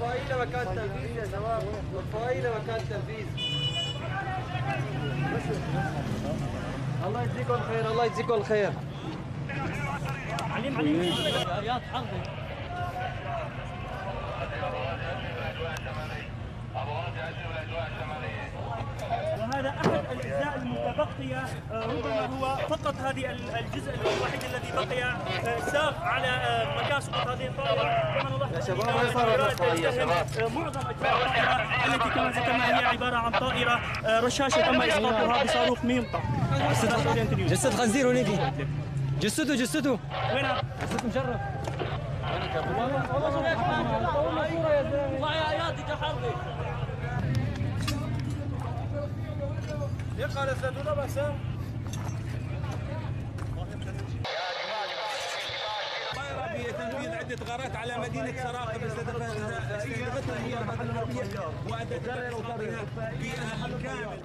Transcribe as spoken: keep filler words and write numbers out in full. والفاعلين مكان التنفيذ يا شباب، والفاعلين مكان التنفيذ. الله يجزيكم خير، الله يجزيكم خير. عليم عليم يا تحضر وهذا أحد الأجزاء المتبقية، ربما هو فقط هذه الجزء الوحيد الذي بقي ساق على مكان سقوط هذه الطائرة. كما نلاحظ معظم أجزاء الطائرة التي كما ذكرنا هي عبارة عن طائرة رشاشة تم إسقاطها بصاروخ ميمطة. جسد خنزير هناك، جسده جسده وينها؟ جسد مجرد. والله يا ايادي كحرضي يقع لسدونا بسام. طائرة بتنفيذ عدة غارات على مدينة سراقب استهدفتها هي الحربية وأدت إلى إسقاطها بأهل كامل.